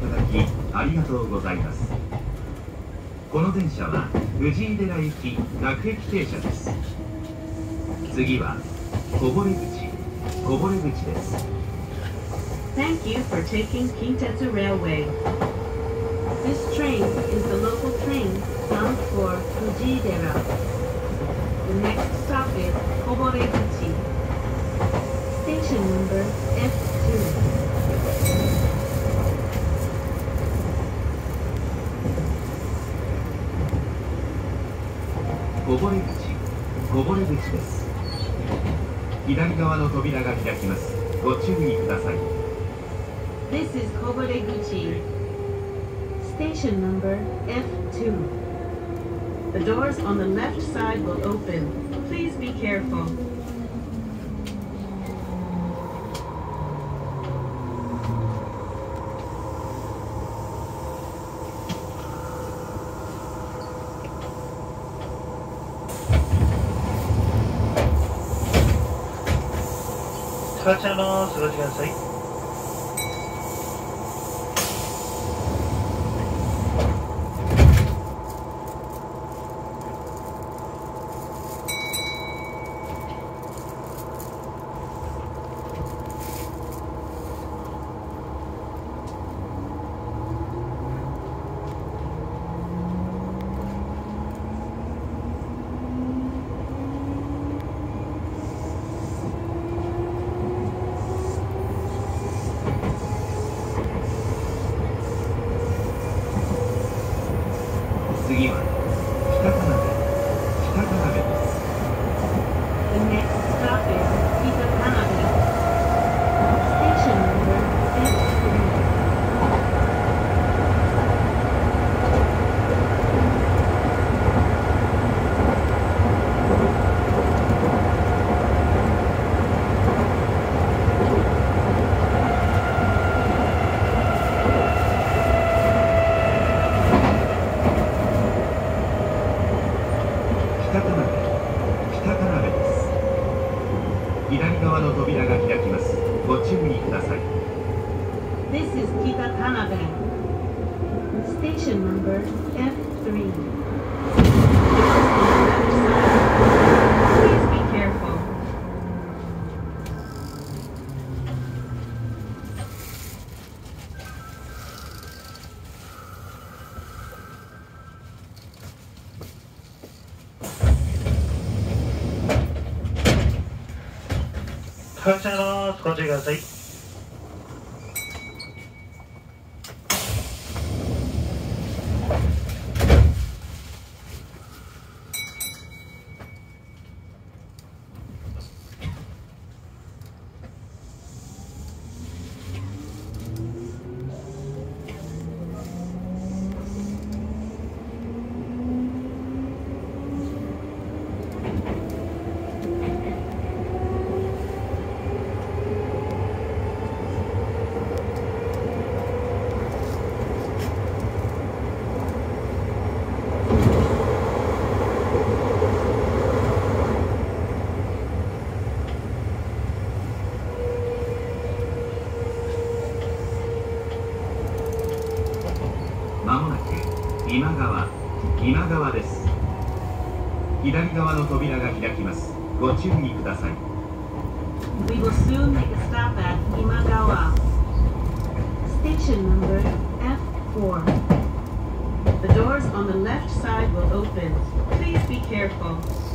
いただきありがとうございます。この電車は藤井寺行き各駅停車です。次は小堀口です。 Thank you for taking Kintetsu Railway. This train is the local train bound for Fujiidera. The next stop is Koboreguchi. Station number F2. Koboreguchiです。左側の扉が開きます。ご注意ください。This is Koboreguchi. Station number F2. The doors on the left side will open. Please be careful. こちらのお過ごしください。 次は北-Tanabeです。 The next stop is Kita-Tanabe. Station number こちらのご注意ください。 今川です。左側の扉が開きます。ご注意ください。We will soon make a stop at Imagawa. Station number F4. The doors on the left side will open. Please be careful.